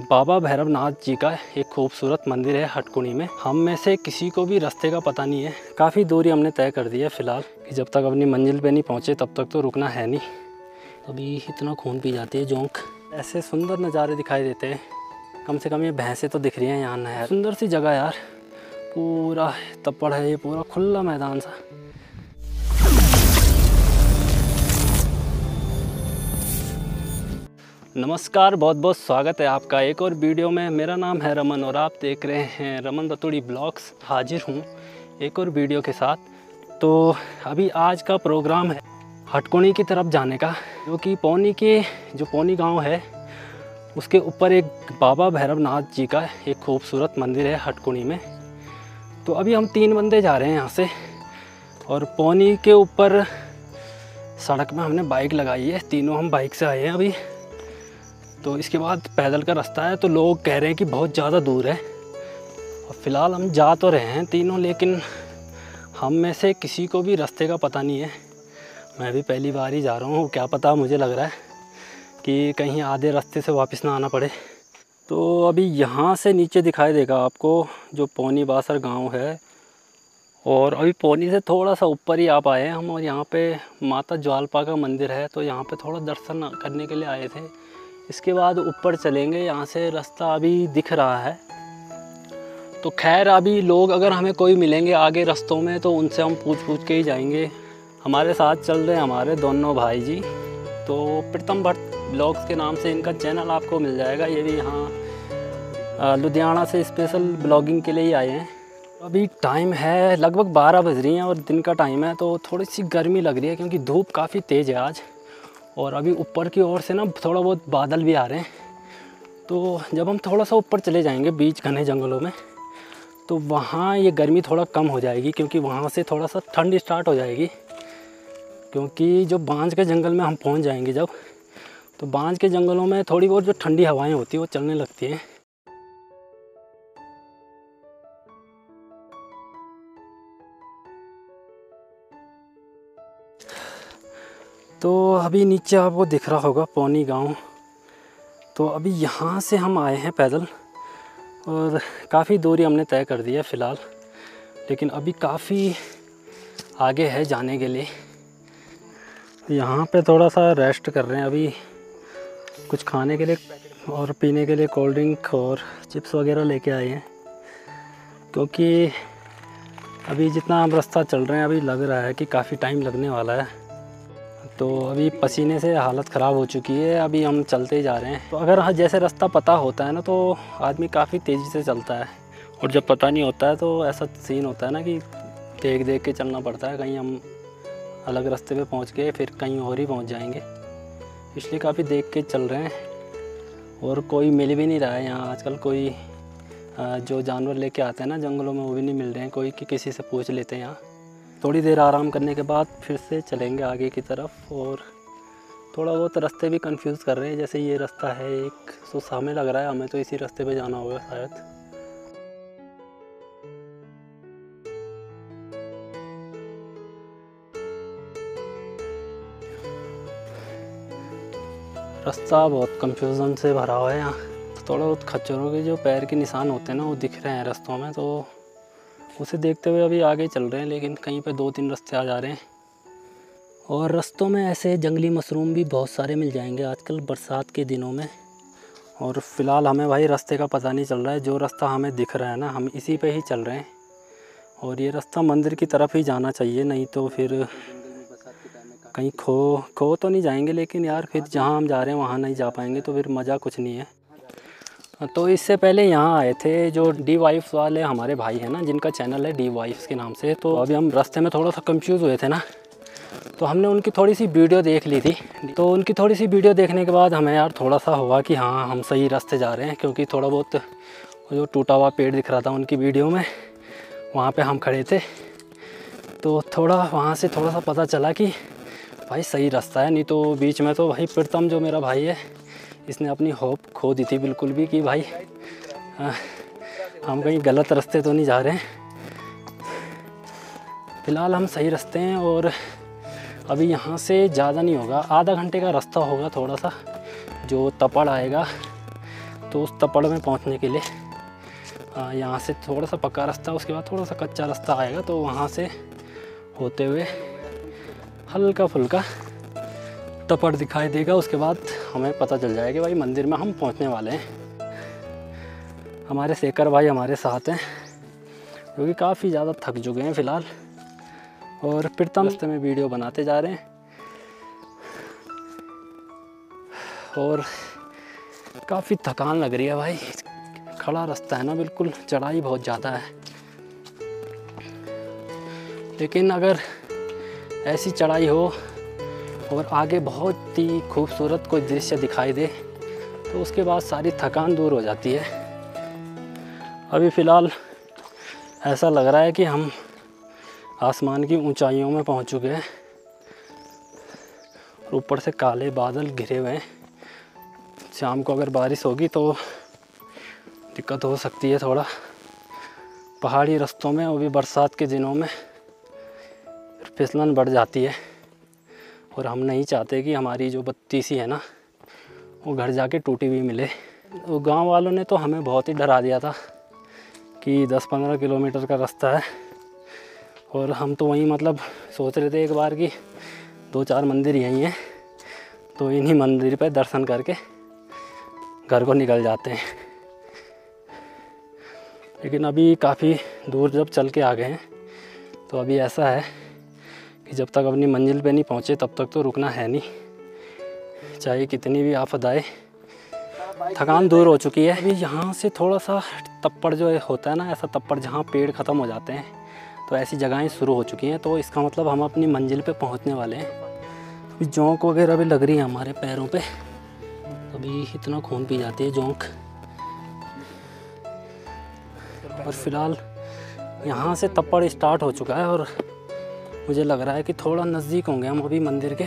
बाबा भैरव नाथ जी का एक खूबसूरत मंदिर है हटकुणी में। हम में से किसी को भी रास्ते का पता नहीं है, काफ़ी दूरी हमने तय कर दी है फ़िलहाल कि जब तक अपनी मंजिल पे नहीं पहुँचे तब तक तो रुकना है नहीं। अभी इतना खून पी जाती है जोंक। ऐसे सुंदर नज़ारे दिखाई देते हैं, कम से कम ये भैंसें तो दिख रही हैं यहाँ। यार सुंदर सी जगह यार, पूरा तपड़ है ये, पूरा खुला मैदान सा। नमस्कार, बहुत बहुत स्वागत है आपका एक और वीडियो में। मेरा नाम है रमन और आप देख रहे हैं रमन रातुड़ी ब्लॉग्स। हाजिर हूँ एक और वीडियो के साथ। तो अभी आज का प्रोग्राम है हटकुणी की तरफ जाने का, जो कि पौनी के जो पौनी गांव है उसके ऊपर एक बाबा भैरव नाथ जी का एक खूबसूरत मंदिर है हटकुणी में। तो अभी हम 3 बंदे जा रहे हैं यहाँ से, और पौनी के ऊपर सड़क में हमने बाइक लगाई है। तीनों हम बाइक से आए हैं अभी। तो इसके बाद पैदल का रास्ता है, तो लोग कह रहे हैं कि बहुत ज़्यादा दूर है। और फ़िलहाल हम जा तो रहे हैं तीनों, लेकिन हम में से किसी को भी रास्ते का पता नहीं है। मैं भी पहली बार ही जा रहा हूँ, क्या पता मुझे लग रहा है कि कहीं आधे रास्ते से वापस ना आना पड़े। तो अभी यहाँ से नीचे दिखाई देगा आपको जो पौनी बासर गाँव है, और अभी पौनी से थोड़ा सा ऊपर ही आप आए हैं हम। और यहाँ पर माता ज्वालपा का मंदिर है, तो यहाँ पर थोड़ा दर्शन करने के लिए आए थे। इसके बाद ऊपर चलेंगे, यहाँ से रास्ता अभी दिख रहा है। तो खैर अभी लोग अगर हमें कोई मिलेंगे आगे रास्तों में तो उनसे हम पूछ के ही जाएंगे। हमारे साथ चल रहे हैं हमारे दोनों भाई जी। तो प्रीतम भट्ट ब्लॉग्स के नाम से इनका चैनल आपको मिल जाएगा। ये भी यहाँ लुधियाना से स्पेशल ब्लॉगिंग के लिए ही आए हैं। अभी टाइम है लगभग 12 बज रही हैं और दिन का टाइम है, तो थोड़ी सी गर्मी लग रही है क्योंकि धूप काफ़ी तेज़ है आज। और अभी ऊपर की ओर से ना थोड़ा बहुत बादल भी आ रहे हैं। तो जब हम थोड़ा सा ऊपर चले जाएंगे बीच घने जंगलों में, तो वहाँ ये गर्मी थोड़ा कम हो जाएगी, क्योंकि वहाँ से थोड़ा सा ठंड स्टार्ट हो जाएगी। क्योंकि जो बांज के जंगल में हम पहुँच जाएंगे जब, तो बांज के जंगलों में थोड़ी बहुत जो ठंडी हवाएं होती हैं वो चलने लगती हैं। तो अभी नीचे आपको दिख रहा होगा पौनी गांव। तो अभी यहाँ से हम आए हैं पैदल, और काफ़ी दूरी हमने तय कर दी है फ़िलहाल, लेकिन अभी काफ़ी आगे है जाने के लिए। यहाँ पे थोड़ा सा रेस्ट कर रहे हैं अभी, कुछ खाने के लिए और पीने के लिए कोल्ड ड्रिंक और चिप्स वगैरह लेके आए हैं, क्योंकि अभी जितना हम रास्ता चल रहे हैं अभी लग रहा है कि काफ़ी टाइम लगने वाला है। तो अभी पसीने से हालत ख़राब हो चुकी है, अभी हम चलते जा रहे हैं। तो अगर जैसे रास्ता पता होता है ना तो आदमी काफ़ी तेज़ी से चलता है, और जब पता नहीं होता है तो ऐसा सीन होता है ना कि देख के चलना पड़ता है। कहीं हम अलग रास्ते पे पहुंच गए फिर कहीं और ही पहुंच जाएंगे, इसलिए काफ़ी देख के चल रहे हैं। और कोई मिल भी नहीं रहा है यहाँ आजकल, कोई जो जानवर लेके आते हैं ना जंगलों में वो भी नहीं मिल रहे हैं कोई, कि किसी से पूछ लेते हैं यहाँ। थोड़ी देर आराम करने के बाद फिर से चलेंगे आगे की तरफ। और थोड़ा बहुत रास्ते भी कंफ्यूज कर रहे हैं, जैसे ये रास्ता है एक, तो सामने लग रहा है हमें तो इसी रास्ते पे जाना होगा शायद। रास्ता बहुत कंफ्यूजन से भरा हुआ है यहाँ। थोड़ा बहुत खच्चरों के जो पैर के निशान होते हैं ना वो दिख रहे हैं रास्तों में, तो उसे देखते हुए अभी आगे चल रहे हैं। लेकिन कहीं पे 2-3 रास्ते आ जा रहे हैं, और रास्तों में ऐसे जंगली मशरूम भी बहुत सारे मिल जाएंगे आजकल बरसात के दिनों में। और फ़िलहाल हमें भाई रास्ते का पता नहीं चल रहा है, जो रास्ता हमें दिख रहा है ना हम इसी पे ही चल रहे हैं। और ये रास्ता मंदिर की तरफ ही जाना चाहिए, नहीं तो फिर कहीं खो तो नहीं जाएंगे। लेकिन यार फिर जहाँ हम जा रहे हैं वहाँ नहीं जा पाएंगे, तो फिर मज़ा कुछ नहीं है। तो इससे पहले यहाँ आए थे जो डी-वाइब्स वाले हमारे भाई हैं ना, जिनका चैनल है डी-वाइब्स के नाम से। तो अभी हम रास्ते में थोड़ा सा कंफ्यूज हुए थे ना, तो हमने उनकी थोड़ी सी वीडियो देख ली थी। तो उनकी थोड़ी सी वीडियो देखने के बाद हमें यार थोड़ा सा हुआ कि हाँ हम सही रास्ते जा रहे हैं, क्योंकि थोड़ा बहुत जो टूटा हुआ पेड़ दिख रहा था उनकी वीडियो में, वहाँ पर हम खड़े थे। तो थोड़ा वहाँ से थोड़ा सा पता चला कि भाई सही रास्ता है, नहीं तो बीच में तो भाई प्रीतम जो मेरा भाई है इसने अपनी होप खो दी थी बिल्कुल भी, कि भाई हम कहीं गलत रास्ते तो नहीं जा रहे हैं। फ़िलहाल हम सही रास्ते हैं, और अभी यहाँ से ज़्यादा नहीं होगा, आधा घंटे का रास्ता होगा थोड़ा सा, जो तपड़ आएगा तो उस तपड़ में पहुंचने के लिए यहाँ से थोड़ा सा पक्का रास्ता, उसके बाद थोड़ा सा कच्चा रास्ता आएगा, तो वहाँ से होते हुए हल्का फुल्का तपड़ दिखाई देगा। उसके बाद हमें पता चल जाएगा कि भाई मंदिर में हम पहुँचने वाले हैं। हमारे शेखर भाई हमारे साथ हैं, क्योंकि काफ़ी ज़्यादा थक चुके हैं फ़िलहाल, और प्रीतम रास्ते में वीडियो बनाते जा रहे हैं और काफ़ी थकान लग रही है भाई। खड़ा रास्ता है ना, बिल्कुल चढ़ाई बहुत ज़्यादा है, लेकिन अगर ऐसी चढ़ाई हो और आगे बहुत ही खूबसूरत कोई दृश्य दिखाई दे तो उसके बाद सारी थकान दूर हो जाती है। अभी फ़िलहाल ऐसा लग रहा है कि हम आसमान की ऊंचाइयों में पहुंच चुके हैं, ऊपर से काले बादल घिरे हुए हैं। शाम को अगर बारिश होगी तो दिक्कत हो सकती है थोड़ा पहाड़ी रास्तों में, और भी बरसात के दिनों में फिसलन बढ़ जाती है, और हम नहीं चाहते कि हमारी जो बत्तीसी है ना वो घर जाके टूटी हुई मिले। वो गांव वालों ने तो हमें बहुत ही डरा दिया था कि 10-15 किलोमीटर का रास्ता है, और हम तो वहीं मतलब सोच रहे थे एक बार कि 2-4 मंदिर यहीं हैं तो इन्हीं मंदिर पर दर्शन करके घर को निकल जाते हैं। लेकिन अभी काफ़ी दूर जब चल के आ गए हैं तो अभी ऐसा है कि जब तक अपनी मंजिल पे नहीं पहुँचे तब तक तो रुकना है नहीं, चाहे कितनी भी आफत आए। थकान दूर हो चुकी है। अभी यहाँ से थोड़ा सा तप्पड़ जो होता है ना, ऐसा तप्पड़ जहाँ पेड़ ख़त्म हो जाते हैं तो ऐसी जगहें शुरू हो चुकी हैं, तो इसका मतलब हम अपनी मंजिल पे पहुंचने वाले हैं। अभी जोंक वगैरह भी लग रही है हमारे पैरों पे, अभी इतना खून पी जाती है जोंक। और फिलहाल यहाँ से तप्पड़ स्टार्ट हो चुका है और मुझे लग रहा है कि थोड़ा नज़दीक होंगे हम अभी मंदिर के।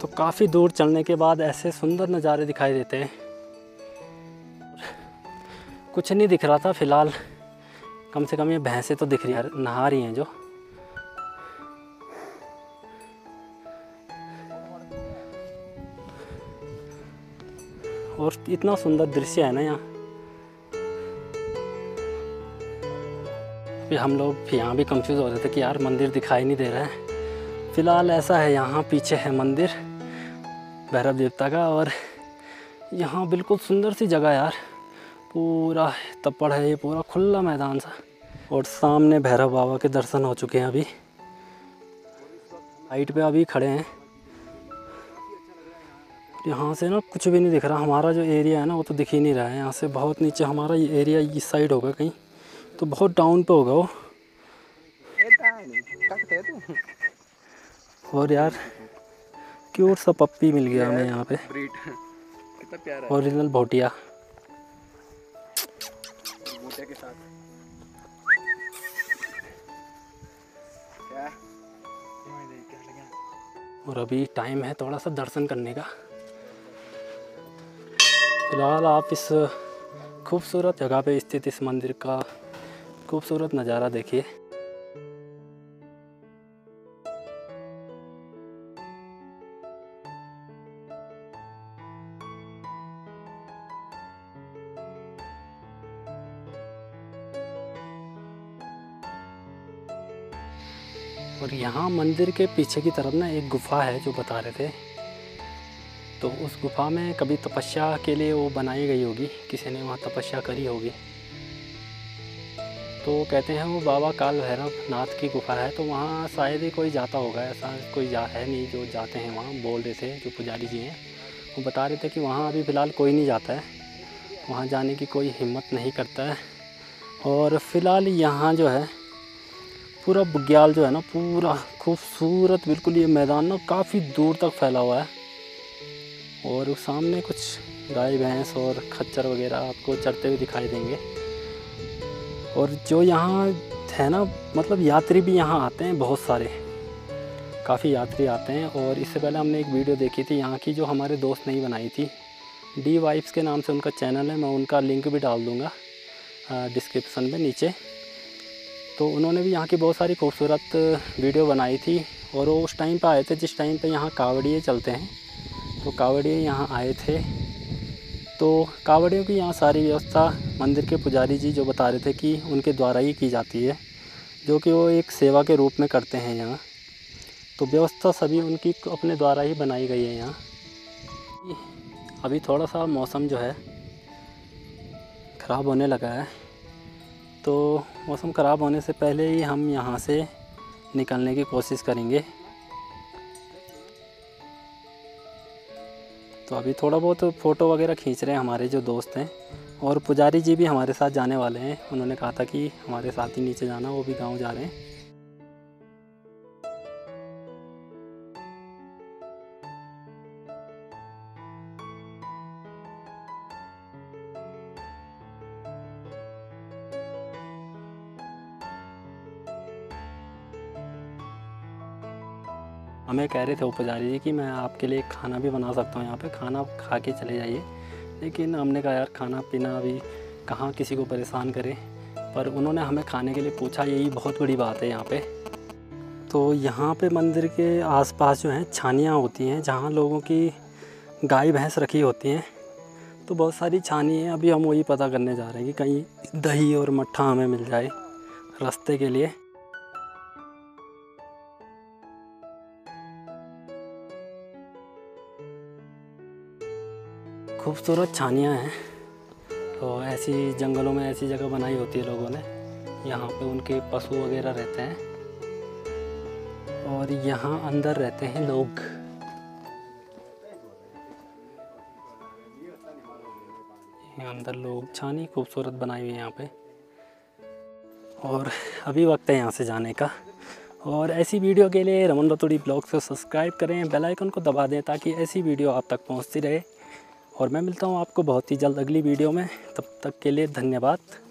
तो काफ़ी दूर चलने के बाद ऐसे सुंदर नज़ारे दिखाई देते हैं। कुछ नहीं दिख रहा था फिलहाल, कम से कम ये भैंसें तो दिख रही हैं, नहा रही हैं जो। और इतना सुंदर दृश्य है ना यहाँ। फिर हम लोग यहाँ भी कंफ्यूज हो रहे थे कि यार मंदिर दिखाई नहीं दे रहा है। फिलहाल ऐसा है, यहाँ पीछे है मंदिर भैरव देवता का, और यहाँ बिल्कुल सुंदर सी जगह यार, पूरा तपड़ है ये, पूरा खुला मैदान सा, और सामने भैरव बाबा के दर्शन हो चुके हैं। अभी हाइट पे अभी खड़े हैं, यहाँ से ना कुछ भी नहीं दिख रहा। हमारा जो एरिया है ना वो तो दिख ही नहीं रहा है, यहाँ से बहुत नीचे हमारा ये एरिया इस साइड होगा कहीं, तो बहुत डाउन पे होगा वो। और यार क्यूट सा पप्पी मिल गया हमें यहाँ पे, ओरिजिनल भोटिया के साथ क्या? और अभी टाइम है थोड़ा सा दर्शन करने का। फिलहाल आप इस खूबसूरत जगह पे स्थित इस मंदिर का खूबसूरत नज़ारा देखिए। और यहाँ मंदिर के पीछे की तरफ ना एक गुफा है जो बता रहे थे, तो उस गुफा में कभी तपस्या के लिए वो बनाई गई होगी, किसी ने वहाँ तपस्या करी होगी। तो कहते हैं वो बाबा काल भैरव नाथ की गुफा है, तो वहाँ शायद ही कोई जाता होगा, ऐसा कोई है नहीं जो जाते हैं वहाँ। बोल रहे थे जो पुजारी जी हैं, वो बता रहे थे कि वहाँ अभी फ़िलहाल कोई नहीं जाता है, वहाँ जाने की कोई हिम्मत नहीं करता है। और फ़िलहाल यहाँ जो है पूरा बुग्याल जो है ना, पूरा खूबसूरत बिल्कुल ये मैदान ना काफ़ी दूर तक फैला हुआ है, और सामने कुछ गाय भैंस और खच्चर वगैरह आपको चरते हुए दिखाई देंगे। और जो यहाँ है ना, मतलब यात्री भी यहाँ आते हैं, बहुत सारे काफ़ी यात्री आते हैं। और इससे पहले हमने एक वीडियो देखी थी यहाँ की, जो हमारे दोस्त ने ही बनाई थी, डी-वाइब्स के नाम से उनका चैनल है, मैं उनका लिंक भी डाल दूँगा डिस्क्रिप्सन में नीचे। तो उन्होंने भी यहाँ की बहुत सारी खूबसूरत वीडियो बनाई थी, और वो उस टाइम पे आए थे जिस टाइम पे यहाँ कावड़िए चलते हैं, तो कावड़िए यहाँ आए थे। तो कावड़ियों की यहाँ सारी व्यवस्था मंदिर के पुजारी जी जो बता रहे थे कि उनके द्वारा ही की जाती है, जो कि वो एक सेवा के रूप में करते हैं यहाँ। तो व्यवस्था सभी उनकी अपने द्वारा ही बनाई गई है यहाँ। अभी थोड़ा सा मौसम जो है ख़राब होने लगा है, तो मौसम ख़राब होने से पहले ही हम यहाँ से निकलने की कोशिश करेंगे। तो अभी थोड़ा बहुत फ़ोटो वगैरह खींच रहे हैं हमारे जो दोस्त हैं, और पुजारी जी भी हमारे साथ जाने वाले हैं। उन्होंने कहा था कि हमारे साथ ही नीचे जाना, वो भी गांव जा रहे हैं। हमें कह रहे थे वो पुजारी जी कि मैं आपके लिए खाना भी बना सकता हूँ, यहाँ पे खाना खा के चले जाइए, लेकिन हमने कहा यार खाना पीना अभी कहाँ किसी को परेशान करें, पर उन्होंने हमें खाने के लिए पूछा, यही बहुत बड़ी बात है यहाँ पे। तो यहाँ पे मंदिर के आसपास जो हैं छानियाँ होती हैं, जहाँ लोगों की गाय भैंस रखी होती हैं, तो बहुत सारी छानी हैं। अभी हम वही पता करने जा रहे हैं कि कहीं दही और मट्ठा हमें मिल जाए रास्ते के लिए। खूबसूरत छानियाँ हैं, तो ऐसी जंगलों में ऐसी जगह बनाई होती है लोगों ने, यहाँ पे उनके पशु वगैरह रहते हैं और यहाँ अंदर रहते हैं लोग। यहाँ अंदर लोग, छानी खूबसूरत बनाई हुई है यहाँ पे। और अभी वक्त है यहाँ से जाने का। और ऐसी वीडियो के लिए रमन रातुड़ी ब्लॉग्स को सब्सक्राइब करें, बेल आइकन को दबा दें ताकि ऐसी वीडियो आप तक पहुँचती रहे। और मैं मिलता हूँ आपको बहुत ही जल्द अगली वीडियो में। तब तक के लिए धन्यवाद।